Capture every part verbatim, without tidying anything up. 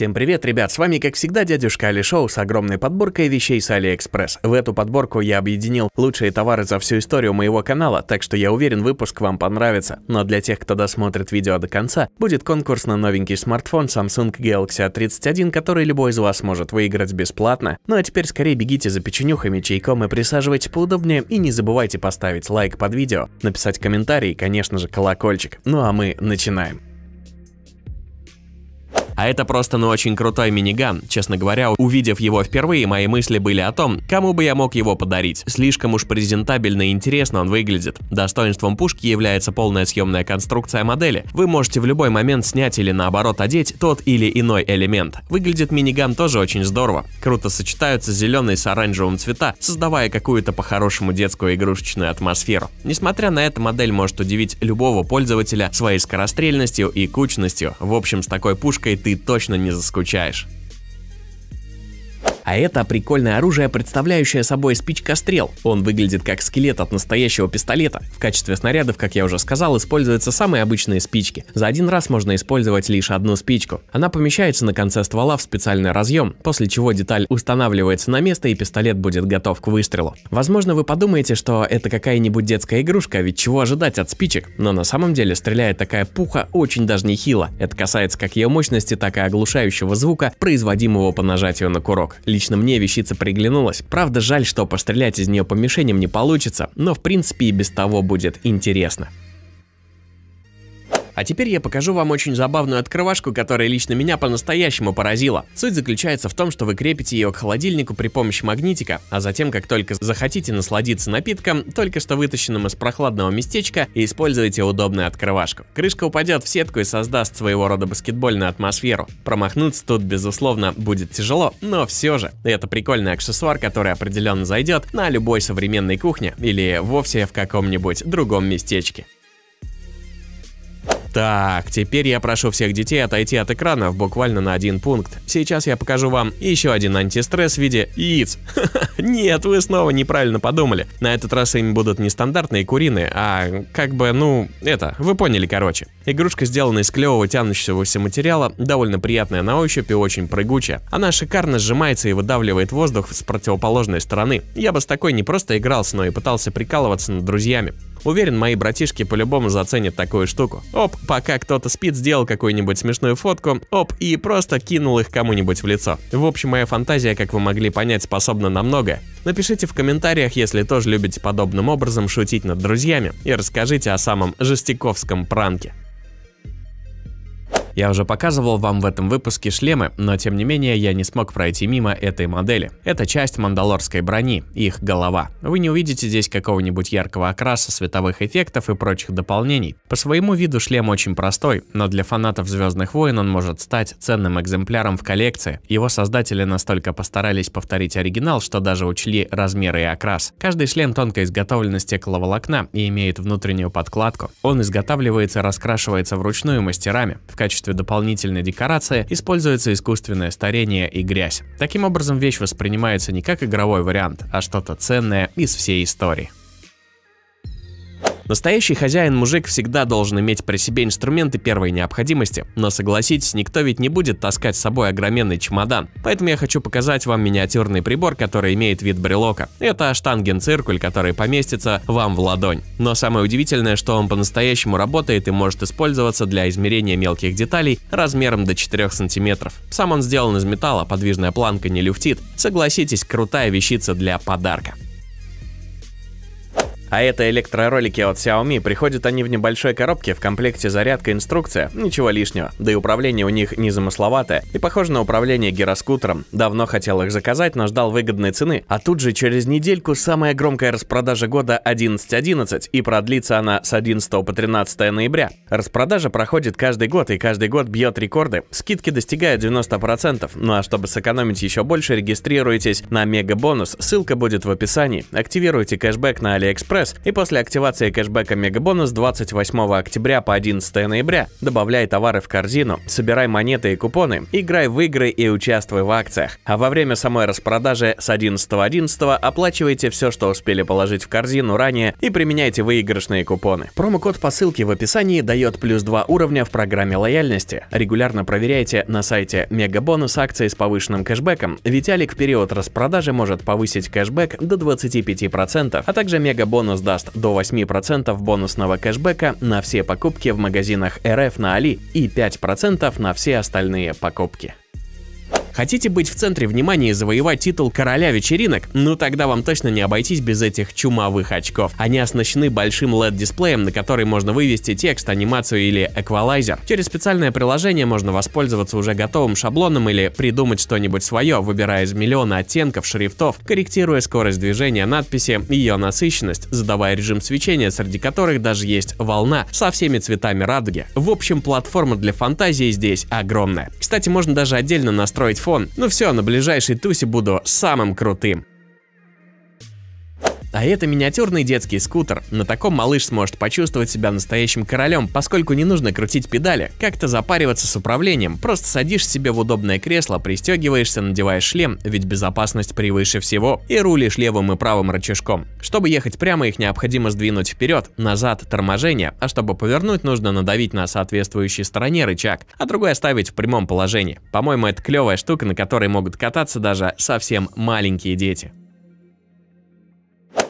Всем привет, ребят, с вами как всегда дядюшка Али Шоу с огромной подборкой вещей с Алиэкспресс. В эту подборку я объединил лучшие товары за всю историю моего канала, так что я уверен, выпуск вам понравится. Но для тех, кто досмотрит видео до конца, будет конкурс на новенький смартфон Samsung Galaxy а тридцать один, который любой из вас может выиграть бесплатно. Ну а теперь скорее бегите за печенюхами, чайком и присаживайтесь поудобнее, и не забывайте поставить лайк под видео, написать комментарий и, конечно же, колокольчик. Ну а мы начинаем. А это просто ну очень крутой миниган. Честно говоря, увидев его впервые, мои мысли были о том, кому бы я мог его подарить. Слишком уж презентабельно и интересно он выглядит. Достоинством пушки является полная съемная конструкция модели. Вы можете в любой момент снять или наоборот одеть тот или иной элемент. Выглядит миниган тоже очень здорово. Круто сочетаются зеленый с оранжевым цвета, создавая какую-то по-хорошему детскую игрушечную атмосферу. Несмотря на это, модель может удивить любого пользователя своей скорострельностью и кучностью. В общем, с такой пушкой ты точно не заскучаешь. А это прикольное оружие, представляющее собой спичкострел. Он выглядит как скелет от настоящего пистолета. В качестве снарядов, как я уже сказал, используются самые обычные спички. За один раз можно использовать лишь одну спичку. Она помещается на конце ствола в специальный разъем, после чего деталь устанавливается на место и пистолет будет готов к выстрелу. Возможно, вы подумаете, что это какая-нибудь детская игрушка, ведь чего ожидать от спичек? Но на самом деле стреляет такая пуха очень даже нехило. Это касается как ее мощности, так и оглушающего звука, производимого по нажатию на курок. Лично мне вещица приглянулась. Правда, жаль, что пострелять из нее по мишеням не получится, но в принципе и без того будет интересно. А теперь я покажу вам очень забавную открывашку, которая лично меня по-настоящему поразила. Суть заключается в том, что вы крепите ее к холодильнику при помощи магнитика, а затем, как только захотите насладиться напитком, только что вытащенным из прохладного местечка, и используйте удобную открывашку. Крышка упадет в сетку и создаст своего рода баскетбольную атмосферу. Промахнуться тут, безусловно, будет тяжело, но все же. Это прикольный аксессуар, который определенно зайдет на любой современной кухне или вовсе в каком-нибудь другом местечке. Так, теперь я прошу всех детей отойти от экранов буквально на один пункт. Сейчас я покажу вам еще один антистресс в виде яиц. Нет, вы снова неправильно подумали. На этот раз им будут не стандартные куриные, а как бы, ну, это, вы поняли, короче. Игрушка сделана из клевого тянущегося материала, довольно приятная на ощупь и очень прыгучая. Она шикарно сжимается и выдавливает воздух с противоположной стороны. Я бы с такой не просто игрался, но и пытался прикалываться над друзьями. Уверен, мои братишки по-любому заценят такую штуку. Оп, пока кто-то спит, сделал какую-нибудь смешную фотку, оп, и просто кинул их кому-нибудь в лицо. В общем, моя фантазия, как вы могли понять, способна на многое. Напишите в комментариях, если тоже любите подобным образом шутить над друзьями, и расскажите о самом жестяковском пранке. Я уже показывал вам в этом выпуске шлемы, но тем не менее я не смог пройти мимо этой модели. Это часть мандалорской брони, их голова. Вы не увидите здесь какого-нибудь яркого окраса, световых эффектов и прочих дополнений. По своему виду шлем очень простой, но для фанатов Звездных войн он может стать ценным экземпляром в коллекции. Его создатели настолько постарались повторить оригинал, что даже учли размеры и окрас. Каждый шлем тонко изготовлен из стекловолокна и имеет внутреннюю подкладку. Он изготавливается и раскрашивается вручную мастерами. В качестве В качестве дополнительной декорации используется искусственное старение и грязь. Таким образом, вещь воспринимается не как игровой вариант, а что-то ценное из всей истории. Настоящий хозяин-мужик всегда должен иметь при себе инструменты первой необходимости, но согласитесь, никто ведь не будет таскать с собой огроменный чемодан. Поэтому я хочу показать вам миниатюрный прибор, который имеет вид брелока. Это штангенциркуль, который поместится вам в ладонь. Но самое удивительное, что он по-настоящему работает и может использоваться для измерения мелких деталей размером до четырёх сантиметров. Сам он сделан из металла, подвижная планка не люфтит. Согласитесь, крутая вещица для подарка. А это электроролики от Xiaomi, приходят они в небольшой коробке, в комплекте зарядка, инструкция, ничего лишнего. Да и управление у них незамысловатое и похоже на управление гироскутером. Давно хотел их заказать, но ждал выгодной цены, а тут же через недельку самая громкая распродажа года одиннадцать одиннадцать, и продлится она с одиннадцатого по тринадцатое ноября. Распродажа проходит каждый год и каждый год бьет рекорды, скидки достигают девяноста процентов, ну а чтобы сэкономить еще больше, регистрируйтесь на Мегабонус, ссылка будет в описании, активируйте кэшбэк на Алиэкспресс, Алиэкспресс, и после активации кэшбэка Мегабонус двадцать восьмого октября по одиннадцатое ноября добавляй товары в корзину, собирай монеты и купоны, играй в игры и участвуй в акциях. А во время самой распродажи с одиннадцатого одиннадцатого оплачивайте все, что успели положить в корзину ранее, и применяйте выигрышные купоны. Промокод по ссылке в описании дает плюс два уровня в программе лояльности. Регулярно проверяйте на сайте Мегабонус акции с повышенным кэшбэком, ведь Алик в период распродажи может повысить кэшбэк до двадцати пяти процентов, а также Мегабонус даст до восьми процентов бонусного кэшбэка на все покупки в магазинах эр эф на Али и пять процентов на все остальные покупки. Хотите быть в центре внимания и завоевать титул короля вечеринок? Ну тогда вам точно не обойтись без этих чумовых очков. Они оснащены большим лед-дисплеем, на который можно вывести текст, анимацию или эквалайзер. Через специальное приложение можно воспользоваться уже готовым шаблоном или придумать что-нибудь свое, выбирая из миллиона оттенков, шрифтов, корректируя скорость движения надписи, ее насыщенность, задавая режим свечения, среди которых даже есть волна со всеми цветами радуги. В общем, платформа для фантазии здесь огромная. Кстати, можно даже отдельно настроить фон. Ну все, на ближайшей тусе буду самым крутым. А это миниатюрный детский скутер. На таком малыш сможет почувствовать себя настоящим королем, поскольку не нужно крутить педали, как-то запариваться с управлением. Просто садишь себе в удобное кресло, пристегиваешься, надеваешь шлем, ведь безопасность превыше всего, и рулишь левым и правым рычажком. Чтобы ехать прямо, их необходимо сдвинуть вперед, назад, торможение, а чтобы повернуть, нужно надавить на соответствующей стороне рычаг, а другой оставить в прямом положении. По-моему, это клевая штука, на которой могут кататься даже совсем маленькие дети.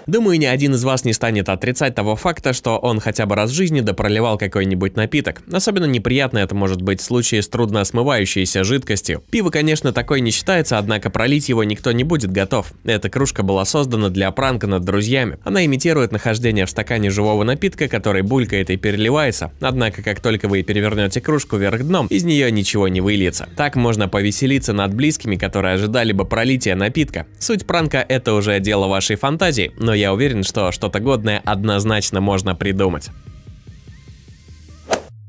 Думаю, ни один из вас не станет отрицать того факта, что он хотя бы раз в жизни допроливал какой-нибудь напиток. Особенно неприятно это может быть в случае с трудно смывающейся жидкостью. Пиво, конечно, такое не считается, однако пролить его никто не будет готов. Эта кружка была создана для пранка над друзьями. Она имитирует нахождение в стакане живого напитка, который булькает и переливается. Однако, как только вы перевернете кружку вверх дном, из нее ничего не выльется. Так можно повеселиться над близкими, которые ожидали бы пролития напитка. Суть пранка – это уже дело вашей фантазии, но я уверен, что что-то годное однозначно можно придумать.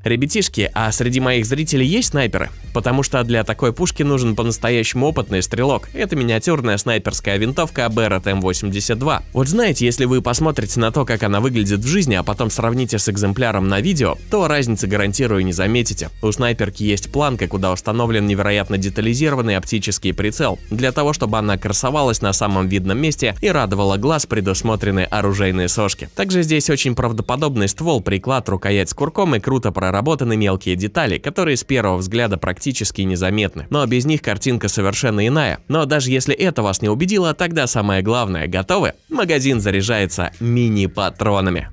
Ребятишки, а среди моих зрителей есть снайперы? Потому что для такой пушки нужен по-настоящему опытный стрелок. Это миниатюрная снайперская винтовка Barrett эм восемьдесят два. Вот знаете, если вы посмотрите на то, как она выглядит в жизни, а потом сравните с экземпляром на видео, то разницы, гарантирую, не заметите. У снайперки есть планка, куда установлен невероятно детализированный оптический прицел. Для того, чтобы она красовалась на самом видном месте и радовала глаз, предусмотрены оружейные сошки. Также здесь очень правдоподобный ствол, приклад, рукоять с курком и круто прорабатывается. Работаны мелкие детали, которые с первого взгляда практически незаметны. Но без них картинка совершенно иная. Но даже если это вас не убедило, тогда самое главное – готовы? Магазин заряжается мини-патронами.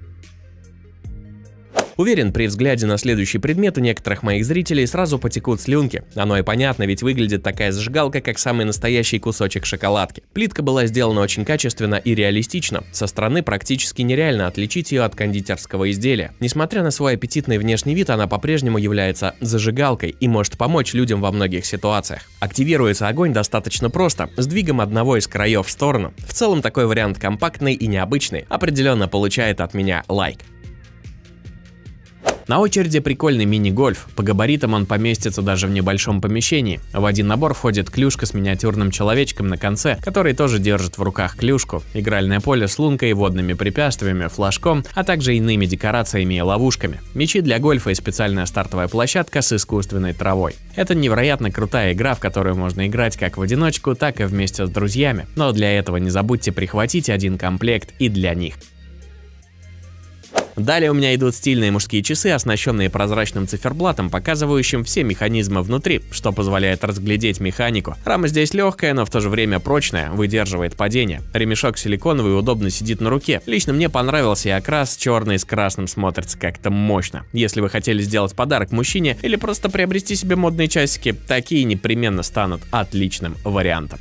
Уверен, при взгляде на следующий предмет у некоторых моих зрителей сразу потекут слюнки. Оно и понятно, ведь выглядит такая зажигалка, как самый настоящий кусочек шоколадки. Плитка была сделана очень качественно и реалистично. Со стороны практически нереально отличить ее от кондитерского изделия. Несмотря на свой аппетитный внешний вид, она по-прежнему является зажигалкой и может помочь людям во многих ситуациях. Активируется огонь достаточно просто, сдвигом одного из краев в сторону. В целом такой вариант компактный и необычный. Определенно получает от меня лайк. На очереди прикольный мини-гольф. По габаритам он поместится даже в небольшом помещении. В один набор входит клюшка с миниатюрным человечком на конце, который тоже держит в руках клюшку, игральное поле с лункой, водными препятствиями, флажком, а также иными декорациями и ловушками, мячи для гольфа и специальная стартовая площадка с искусственной травой. Это невероятно крутая игра, в которую можно играть как в одиночку, так и вместе с друзьями. Но для этого не забудьте прихватить один комплект и для них. Далее у меня идут стильные мужские часы, оснащенные прозрачным циферблатом, показывающим все механизмы внутри, что позволяет разглядеть механику. Рама здесь легкая, но в то же время прочная, выдерживает падение. Ремешок силиконовый удобно сидит на руке. Лично мне понравился и окрас, черный с красным смотрится как-то мощно. Если вы хотели сделать подарок мужчине или просто приобрести себе модные часики, такие непременно станут отличным вариантом.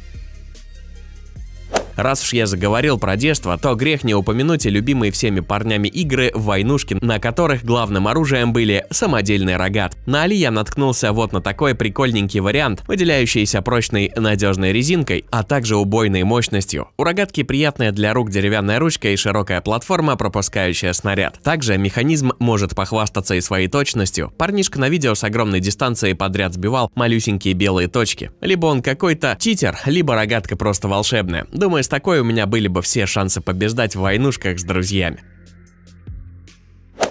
Раз уж я заговорил про детство, то грех не упомянуть и любимые всеми парнями игры войнушки, на которых главным оружием были самодельный рогат. На Али я наткнулся вот на такой прикольненький вариант, выделяющийся прочной надежной резинкой, а также убойной мощностью. У рогатки приятная для рук деревянная ручка и широкая платформа, пропускающая снаряд. Также механизм может похвастаться и своей точностью. Парнишка на видео с огромной дистанции подряд сбивал малюсенькие белые точки. Либо он какой-то читер, либо рогатка просто волшебная. Думаю, без такой у меня были бы все шансы побеждать в войнушках с друзьями.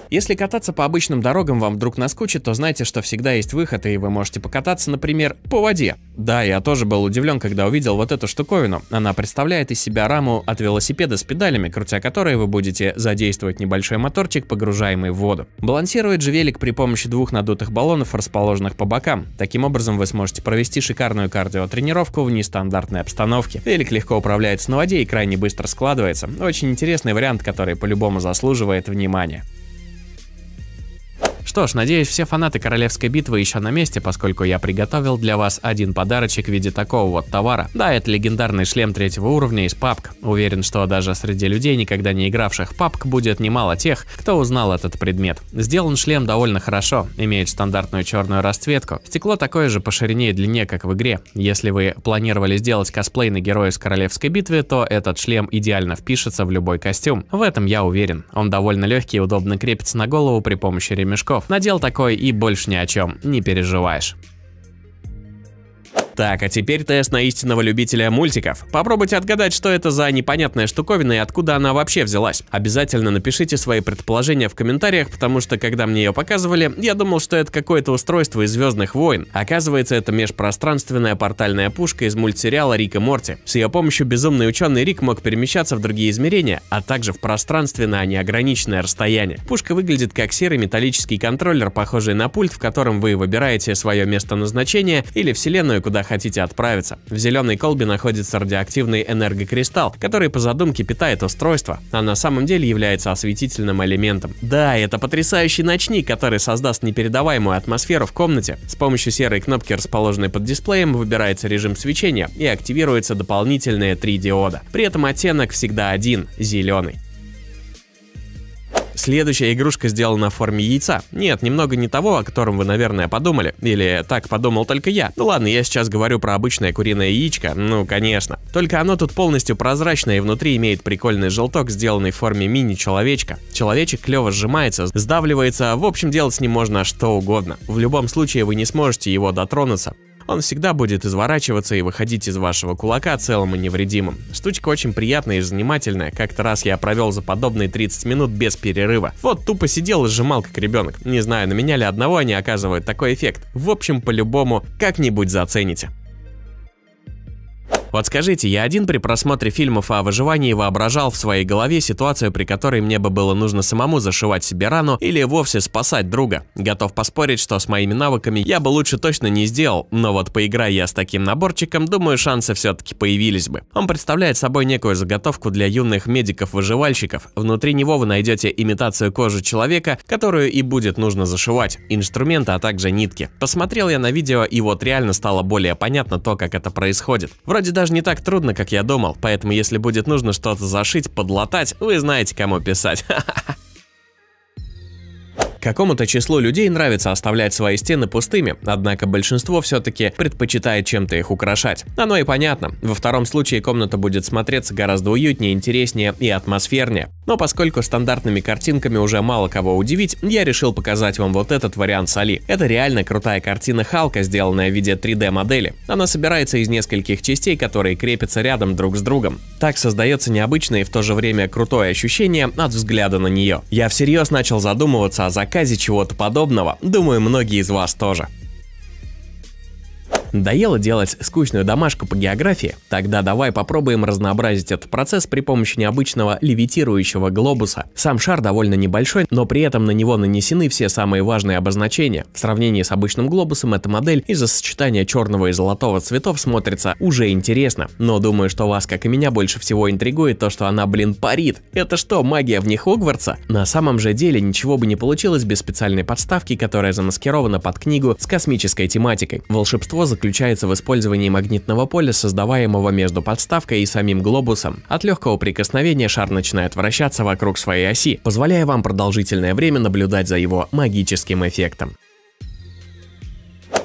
Если кататься по обычным дорогам вам вдруг наскучит, то знайте, что всегда есть выход, и вы можете покататься, например, по воде. Да, я тоже был удивлен, когда увидел вот эту штуковину. Она представляет из себя раму от велосипеда с педалями, крутя которой вы будете задействовать небольшой моторчик, погружаемый в воду. Балансирует же велик при помощи двух надутых баллонов, расположенных по бокам. Таким образом вы сможете провести шикарную кардиотренировку в нестандартной обстановке. Велик легко управляется на воде и крайне быстро складывается. Очень интересный вариант, который по-любому заслуживает внимания. Что ж, надеюсь, все фанаты королевской битвы еще на месте, поскольку я приготовил для вас один подарочек в виде такого вот товара. Да, это легендарный шлем третьего уровня из пабг. Уверен, что даже среди людей, никогда не игравших в пабг, будет немало тех, кто узнал этот предмет. Сделан шлем довольно хорошо, имеет стандартную черную расцветку. Стекло такое же по ширине и длине, как в игре. Если вы планировали сделать косплей на героя из королевской битвы, то этот шлем идеально впишется в любой костюм. В этом я уверен. Он довольно легкий и удобно крепится на голову при помощи ремешков. Надел такой и больше ни о чем не переживаешь. Так, а теперь тест на истинного любителя мультиков. Попробуйте отгадать, что это за непонятная штуковина и откуда она вообще взялась. Обязательно напишите свои предположения в комментариях, потому что, когда мне ее показывали, я думал, что это какое-то устройство из «Звездных войн». Оказывается, это межпространственная портальная пушка из мультсериала «Рик и Морти». С ее помощью безумный ученый Рик мог перемещаться в другие измерения, а также в пространственное, а не ограниченное расстояние. Пушка выглядит как серый металлический контроллер, похожий на пульт, в котором вы выбираете свое место назначения или вселенную, куда хотите отправиться. В зеленой колбе находится радиоактивный энергокристалл, который по задумке питает устройство, а на самом деле является осветительным элементом. Да, это потрясающий ночник, который создаст непередаваемую атмосферу в комнате. С помощью серой кнопки, расположенной под дисплеем, выбирается режим свечения и активируются дополнительные три диода. При этом оттенок всегда один – зеленый. Следующая игрушка сделана в форме яйца. Нет, немного не того, о котором вы, наверное, подумали. Или так подумал только я. Ну ладно, я сейчас говорю про обычное куриное яичко. Ну, конечно. Только оно тут полностью прозрачное и внутри имеет прикольный желток, сделанный в форме мини-человечка. Человечек клево сжимается, сдавливается. В общем, делать с ним можно что угодно. В любом случае вы не сможете его дотронуться. Он всегда будет изворачиваться и выходить из вашего кулака целым и невредимым. Штучка очень приятная и занимательная. Как-то раз я провел за подобные тридцать минут без перерыва. Вот тупо сидел и сжимал как ребенок. Не знаю, на меня ли одного они оказывают такой эффект. В общем, по-любому как-нибудь зацените. Вот скажите, я один при просмотре фильмов о выживании воображал в своей голове ситуацию, при которой мне бы было нужно самому зашивать себе рану или вовсе спасать друга. Готов поспорить, что с моими навыками я бы лучше точно не сделал, но вот поиграя я с таким наборчиком, думаю, шансы все-таки появились бы. Он представляет собой некую заготовку для юных медиков-выживальщиков. Внутри него вы найдете имитацию кожи человека, которую и будет нужно зашивать, инструменты, а также нитки. Посмотрел я на видео, и вот реально стало более понятно то, как это происходит. Вроде даже не так трудно, как я думал, поэтому если будет нужно что-то зашить, подлатать, вы знаете, кому писать. Какому-то числу людей нравится оставлять свои стены пустыми, однако большинство все-таки предпочитает чем-то их украшать. Оно и понятно. Во втором случае комната будет смотреться гораздо уютнее, интереснее и атмосфернее. Но поскольку стандартными картинками уже мало кого удивить, я решил показать вам вот этот вариант с Али. Это реально крутая картина Халка, сделанная в виде три дэ модели. Она собирается из нескольких частей, которые крепятся рядом друг с другом. Так создается необычное и в то же время крутое ощущение от взгляда на нее. Я всерьез начал задумываться о заказе чего-то подобного, думаю, многие из вас тоже. Надоело делать скучную домашку по географии? Тогда давай попробуем разнообразить этот процесс при помощи необычного левитирующего глобуса. Сам шар довольно небольшой, но при этом на него нанесены все самые важные обозначения. В сравнении с обычным глобусом эта модель из-за сочетания черного и золотого цветов смотрится уже интересно. Но думаю, что вас, как и меня, больше всего интригует то, что она, блин, парит. Это что, магия вне Хогвартса? На самом же деле ничего бы не получилось без специальной подставки, которая замаскирована под книгу с космической тематикой. Волшебство заключается заключается в использовании магнитного поля, создаваемого между подставкой и самим глобусом. От легкого прикосновения шар начинает вращаться вокруг своей оси, позволяя вам продолжительное время наблюдать за его магическим эффектом.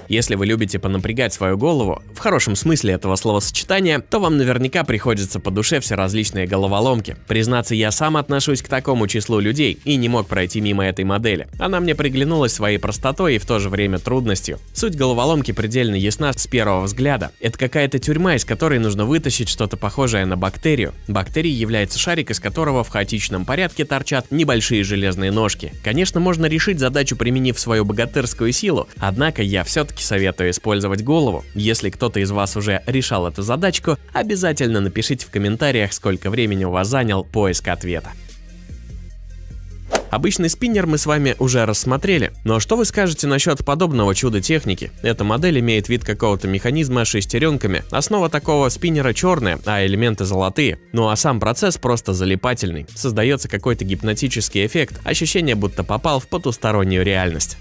Если вы любите понапрягать свою голову, в хорошем смысле этого словосочетания, то вам наверняка приходится по душе все различные головоломки. Признаться, я сам отношусь к такому числу людей и не мог пройти мимо этой модели. Она мне приглянулась своей простотой и в то же время трудностью. Суть головоломки предельно ясна с первого взгляда. Это какая-то тюрьма, из которой нужно вытащить что-то похожее на бактерию. Бактерией является шарик, из которого в хаотичном порядке торчат небольшие железные ножки. Конечно, можно решить задачу, применив свою богатырскую силу, однако я все-таки советую использовать голову. Если кто-то из вас уже решал эту задачку, обязательно напишите в комментариях, сколько времени у вас занял поиск ответа. Обычный спиннер мы с вами уже рассмотрели, но что вы скажете насчет подобного чуда техники? Эта модель имеет вид какого-то механизма с шестеренками, основа такого спиннера черная, а элементы золотые. Ну а сам процесс просто залипательный, создается какой-то гипнотический эффект, ощущение, будто попал в потустороннюю реальность.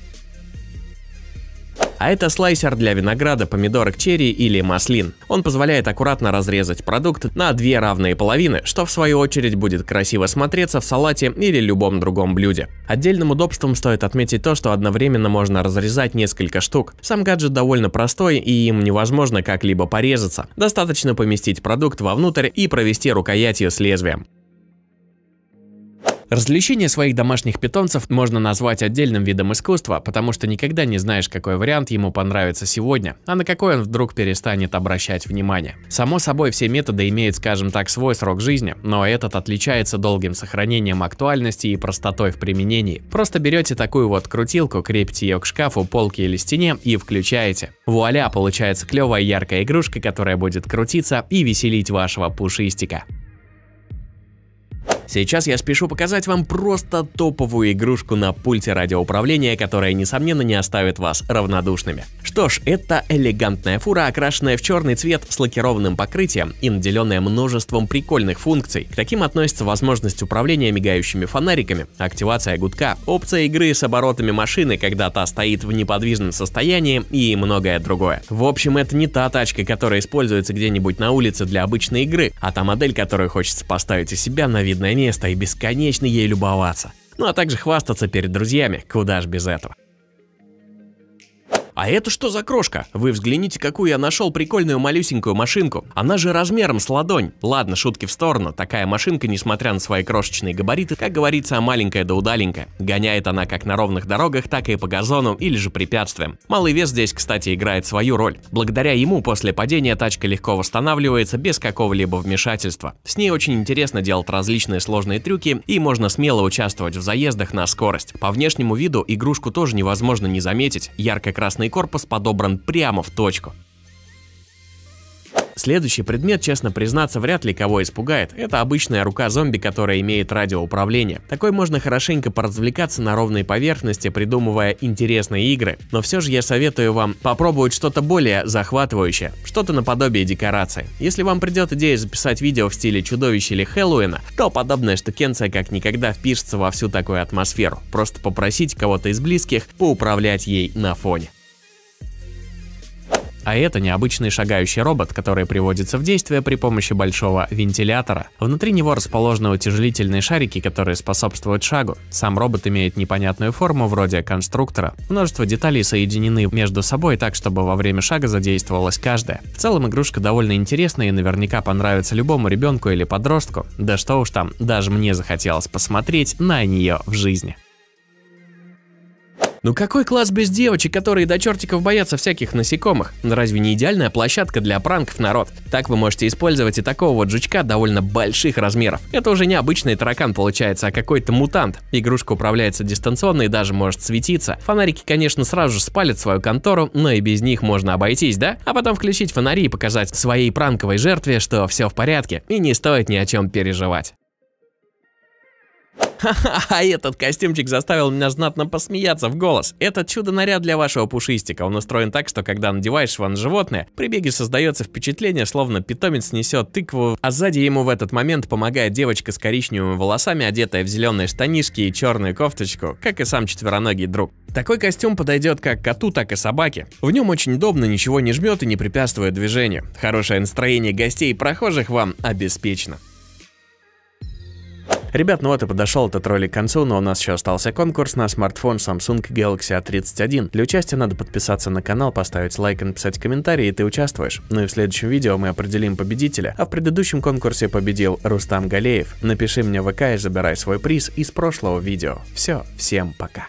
А это слайсер для винограда, помидорок черри или маслин. Он позволяет аккуратно разрезать продукт на две равные половины, что в свою очередь будет красиво смотреться в салате или любом другом блюде. Отдельным удобством стоит отметить то, что одновременно можно разрезать несколько штук. Сам гаджет довольно простой, и им невозможно как-либо порезаться. Достаточно поместить продукт вовнутрь и провести рукоятью с лезвием. Развлечение своих домашних питомцев можно назвать отдельным видом искусства, потому что никогда не знаешь, какой вариант ему понравится сегодня, а на какой он вдруг перестанет обращать внимание. Само собой, все методы имеют, скажем так, свой срок жизни, но этот отличается долгим сохранением актуальности и простотой в применении. Просто берете такую вот крутилку, крепите ее к шкафу, полке или стене и включаете. Вуаля, получается клевая яркая игрушка, которая будет крутиться и веселить вашего пушистика. Сейчас я спешу показать вам просто топовую игрушку на пульте радиоуправления, которая, несомненно, не оставит вас равнодушными. Что ж, это элегантная фура, окрашенная в черный цвет с лакированным покрытием и наделенная множеством прикольных функций. К таким относятся возможность управления мигающими фонариками, активация гудка, опция игры с оборотами машины, когда та стоит в неподвижном состоянии и многое другое. В общем, это не та тачка, которая используется где-нибудь на улице для обычной игры, а та модель, которую хочется поставить у себя на видное место. место и бесконечно ей любоваться, ну а также хвастаться перед друзьями, куда ж без этого. А это что за крошка? Вы взгляните, какую я нашел прикольную малюсенькую машинку. Она же размером с ладонь. Ладно, шутки в сторону. Такая машинка, несмотря на свои крошечные габариты, как говорится, маленькая да удаленькая. Гоняет она как на ровных дорогах, так и по газону или же препятствиям. Малый вес здесь, кстати, играет свою роль. Благодаря ему после падения тачка легко восстанавливается без какого-либо вмешательства. С ней очень интересно делать различные сложные трюки и можно смело участвовать в заездах на скорость. По внешнему виду игрушку тоже невозможно не заметить. Ярко-красный корпус подобран прямо в точку. Следующий предмет, честно признаться, вряд ли кого испугает. Это обычная рука зомби, которая имеет радиоуправление. Такой можно хорошенько поразвлекаться на ровной поверхности, придумывая интересные игры. Но все же я советую вам попробовать что-то более захватывающее, что-то наподобие декорации. Если вам придет идея записать видео в стиле чудовища или Хэллоуина, то подобная штукенция как никогда впишется во всю такую атмосферу. Просто попросите кого-то из близких поуправлять ей на фоне. А это необычный шагающий робот, который приводится в действие при помощи большого вентилятора. Внутри него расположены утяжелительные шарики, которые способствуют шагу. Сам робот имеет непонятную форму, вроде конструктора. Множество деталей соединены между собой так, чтобы во время шага задействовалась каждая. В целом игрушка довольно интересная и наверняка понравится любому ребенку или подростку. Да что уж там, даже мне захотелось посмотреть на нее в жизни. Ну какой класс без девочек, которые до чертиков боятся всяких насекомых? Разве не идеальная площадка для пранков, народ? Так вы можете использовать и такого вот жучка довольно больших размеров. Это уже не обычный таракан получается, а какой-то мутант. Игрушка управляется дистанционно и даже может светиться. Фонарики, конечно, сразу же спалят свою контору, но и без них можно обойтись, да? А потом включить фонари и показать своей пранковой жертве, что все в порядке и не стоит ни о чем переживать. Ха-ха-ха, этот костюмчик заставил меня знатно посмеяться в голос. Этот чудо-наряд для вашего пушистика. Он устроен так, что когда надеваешь его на животное, при беге создается впечатление, словно питомец несет тыкву, а сзади ему в этот момент помогает девочка с коричневыми волосами, одетая в зеленые штанишки и черную кофточку, как и сам четвероногий друг. Такой костюм подойдет как коту, так и собаке. В нем очень удобно, ничего не жмет и не препятствует движению. Хорошее настроение гостей и прохожих вам обеспечено. Ребят, ну вот и подошел этот ролик к концу, но у нас еще остался конкурс на смартфон Samsung Galaxy А тридцать один. Для участия надо подписаться на канал, поставить лайк и написать комментарий, и ты участвуешь. Ну и в следующем видео мы определим победителя, а в предыдущем конкурсе победил Рустам Галеев. Напиши мне в ВК и забирай свой приз из прошлого видео. Все, всем пока.